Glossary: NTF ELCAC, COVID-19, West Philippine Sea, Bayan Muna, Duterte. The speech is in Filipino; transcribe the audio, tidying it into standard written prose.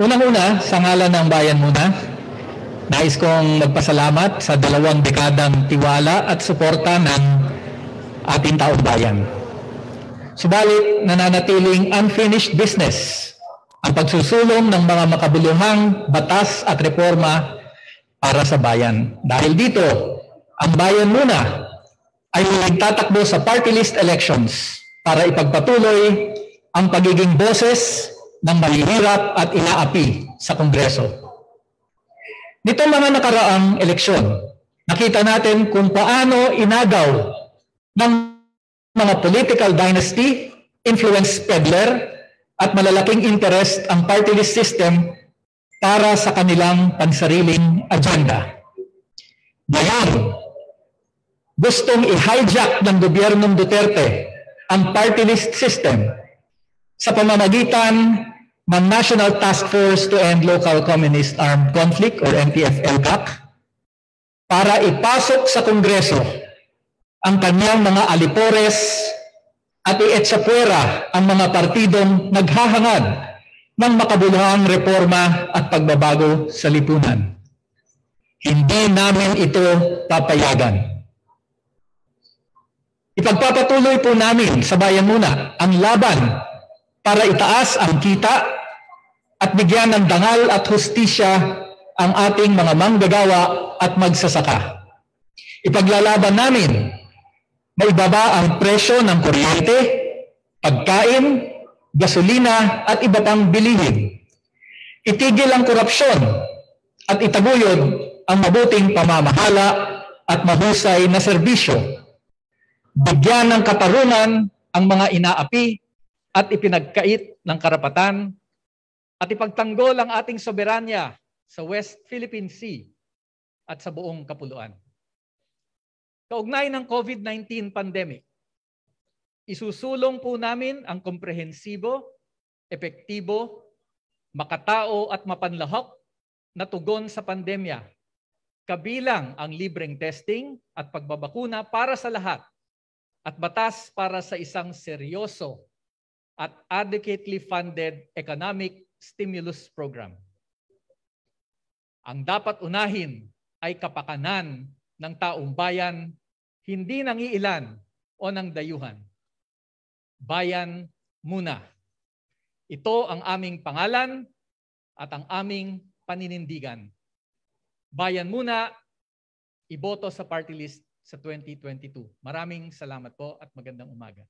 Unang-una, sa ngalan ng Bayan Muna, nais kong magpasalamat sa 2 dekadang tiwala at suporta ng ating taong bayan. Subalit, nananatiling unfinished business ang pagsusulong ng mga makabuluhang batas at reforma para sa bayan. Dahil dito, ang Bayan Muna ay nagtatakbo sa party list elections para ipagpatuloy ang pagiging boses ng malihirap at inaapi sa Kongreso. Nito mga nakaraang eleksyon, nakita natin kung paano inagaw ng mga political dynasty, influence peddler, at malalaking interest ang party list system para sa kanilang pansariling agenda. Ngayon, gustong i-hijack ng gobyernong Duterte ang party list system sa pamamagitan ng National Task Force to End Local Communist Armed Conflict or NTF ELCAC para ipasok sa Kongreso ang kanyang mga alipores at ietsa puwera ang mga partidong naghahangad ng makabuluhang reforma at pagbabago sa lipunan. Hindi namin ito papayagan. Ipagpapatuloy po namin sa Bayan Muna ang laban para itaas ang kita at bigyan ng dangal at hustisya ang ating mga manggagawa at magsasaka. Ipaglalaban namin na ibaba ang presyo ng kuryente, pagkain, gasolina at iba pang bilihin. Itigil ang korupsyon at itaguyod ang mabuting pamamahala at mahusay na serbisyo. Bigyan ng katarungan ang mga inaapi at ipinagkait ng karapatan at ipagtanggol ang ating soberanya sa West Philippine Sea at sa buong kapuluan. Kaugnay ng COVID-19 pandemic, isusulong po namin ang komprehensibo, epektibo, makatao at mapanlahok na tugon sa pandemya, kabilang ang libreng testing at pagbabakuna para sa lahat at batas para sa isang seryoso at adequately funded economic stimulus program. Ang dapat unahin ay kapakanan ng taong bayan, hindi ng iilan o ng dayuhan. Bayan Muna. Ito ang aming pangalan at ang aming paninindigan. Bayan Muna, iboto sa party list sa 2022. Maraming salamat po at magandang umaga.